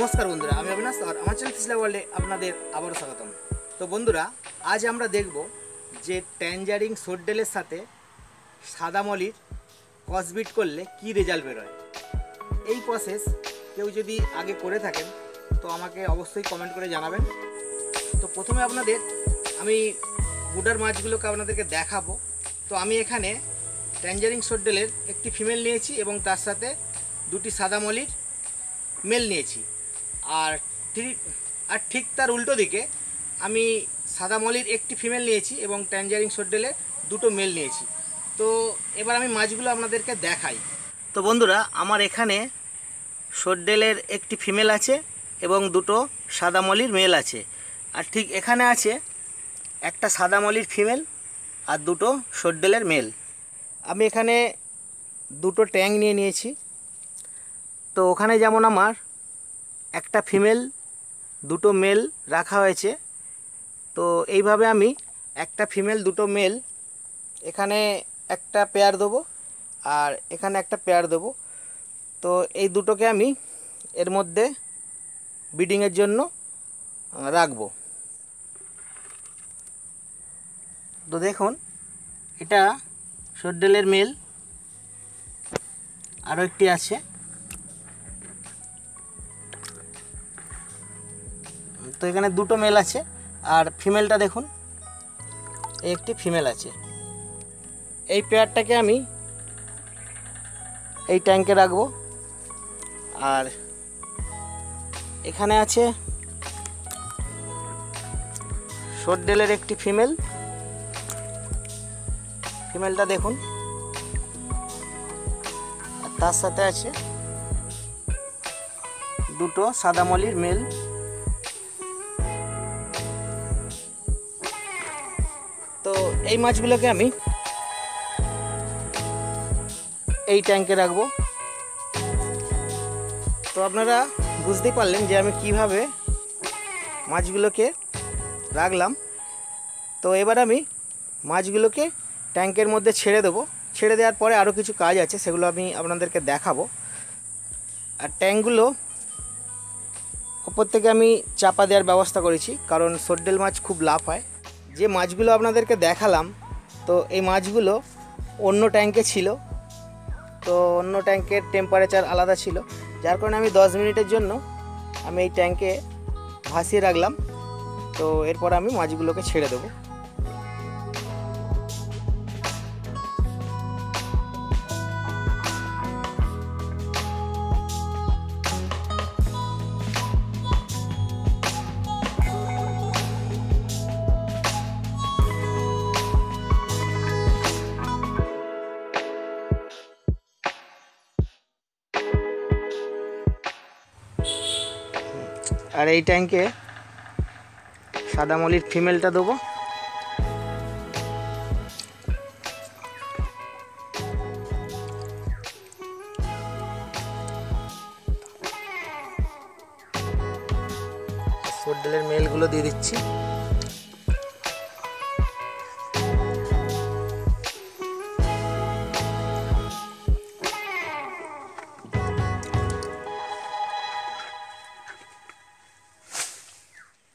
নমস্কার বন্ধুরা, আমি অবিনাশ আর আমার চ্যানেল তিসলা ওয়ার্ল্ডে আপনাদের আবারও স্বাগতম। তো বন্ধুরা, আজ আমরা দেখব যে ট্যাঞ্জারিন সোডডেলের সাথে সাদা মলির কসবিট করলে কি রেজাল্ট বেরোয়। এই প্রসেস কেউ যদি আগে করে থাকেন তো আমাকে অবশ্যই কমেন্ট করে জানাবেন। তো প্রথমে আপনাদের আমি বুডার মাছগুলোকে আপনাদেরকে দেখাবো। তো আমি এখানে ট্যাঞ্জারিন সোডডেলের একটি ফিমেল নিয়েছি এবং তার সাথে দুটি সাদা মলির মেল নিয়েছি। আর ঠিক তার উল্টো দিকে আমি সাদা মলির একটি ফিমেল নিয়েছি এবং ট্যাঞ্জারিন সোডডেলের দুটো মেল নিয়েছি। তো এবার আমি মাছগুলো আপনাদেরকে দেখাই। তো বন্ধুরা, আমার এখানে সোডডেলের একটি ফিমেল আছে এবং দুটো সাদা মলির মেল আছে। আর ঠিক এখানে আছে একটা সাদা মলির ফিমেল আর দুটো সোডডেলের মেল। আমি এখানে দুটো ট্যাং নিয়ে নিয়েছি। তো ওখানে যেমন আমার একটা ফিমেল দুটো মেল রাখা হয়েছে, তো এইভাবে আমি একটা ফিমেল দুটো মেল এখানে একটা পেয়ার দেবো আর এখানে একটা পেয়ার দেবো। তো এই দুটোকে আমি এর মধ্যে ব্রিডিংয়ের জন্য রাখবো। তো দেখুন, এটা সোডডেলের মেল, আরও একটি আছে। তো এখানে দুটো মেল আছে আর ফিমেলটা দেখুন, একটি ফিমেল আছে। এই পেয়ারটাকে আমি এই ট্যাঙ্কে রাখবো। আর এখানে আছে সোডডেলের একটি ফিমেল, ফিমেলটা দেখুন, আর তার সাথে আছে দুটো সাদা মলির মেল। তো এই মাছগুলোকে আমি এই ট্যাঙ্কে রাখবো। তো আপনারা বুঝতেই পারলেন যে আমি কিভাবে মাছগুলোকে রাখলাম। তো এবার আমি মাছগুলোকে ট্যাঙ্কের মধ্যে ছেড়ে দেবো। ছেড়ে দেওয়ার পরে আরও কিছু কাজ আছে, সেগুলো আমি আপনাদেরকে দেখাবো। আর ট্যাঙ্কগুলো ওপর থেকে আমি চাপা দেওয়ার ব্যবস্থা করেছি, কারণ সোডডেল মাছ খুব লাভ হয়। যে মাছগুলো আপনাদেরকে দেখালাম, তো এই মাছগুলো অন্য ট্যাঙ্কে ছিল, তো অন্য ট্যাঙ্কের টেম্পারেচার আলাদা ছিল, যার কারণে আমি 10 মিনিটের জন্য আমি এই ট্যাঙ্কে ভাসিয়ে রাখলাম। তো এরপর আমি মাছগুলোকে ছেড়ে দেবো। আর এই ট্যাঙ্কে সাদা মলির ফিমেলটা দেবো। সোডডেলের মেলগুলো দিয়ে দিচ্ছি।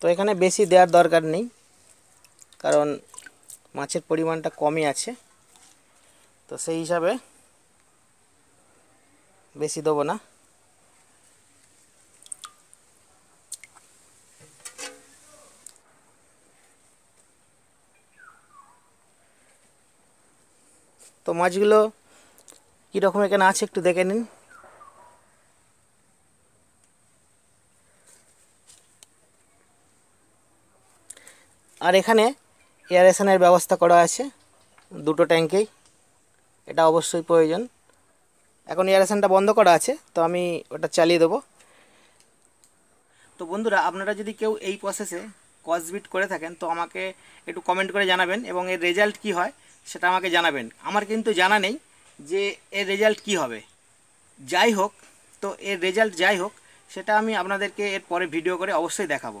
তো এখানে বেশি দেওয়ার দরকার নেই, কারণ মাছের পরিমাণটা কমই আছে, তো সেই হিসাবে বেশি দেবো না। তো মাছগুলো কীরকম এখানে আছে একটু দেখে নিন। আর এখানে এয়ারেশনের ব্যবস্থা করা আছে দুটো ট্যাঙ্কেই। এটা অবশ্যই প্রয়োজন। এখন এয়ারেশনটা বন্ধ করা আছে, তো আমি ওটা চালিয়ে দেবো। তো বন্ধুরা, আপনারা যদি কেউ এই প্রসেসে কসবিট করে থাকেন তো আমাকে একটু কমেন্ট করে জানাবেন এবং এর রেজাল্ট কি হয় সেটা আমাকে জানাবেন। আমার কিন্তু জানা নেই যে এর রেজাল্ট কি হবে। যাই হোক, তো এর রেজাল্ট যাই হোক সেটা আমি আপনাদেরকে এর পরে ভিডিও করে অবশ্যই দেখাবো।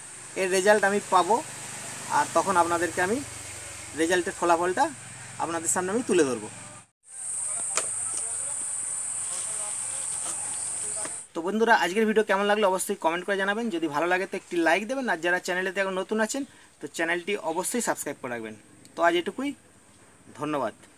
এর রেজাল্ট আমি পাবো, আর তখন আপনাদেরকে আমি রেজাল্টের ফলাফলটা আপনাদের সামনে আমি তুলে ধরবো। তো বন্ধুরা, আজকের ভিডিও কেমন লাগলো অবশ্যই কমেন্ট করে জানাবেন। যদি ভালো লাগে তো একটি লাইক দেবেন, আর যারা চ্যানেলেতে এখন নতুন আছেন তো চ্যানেলটি অবশ্যই সাবস্ক্রাইব করে রাখবেন। তো আজ এটুকুই, ধন্যবাদ।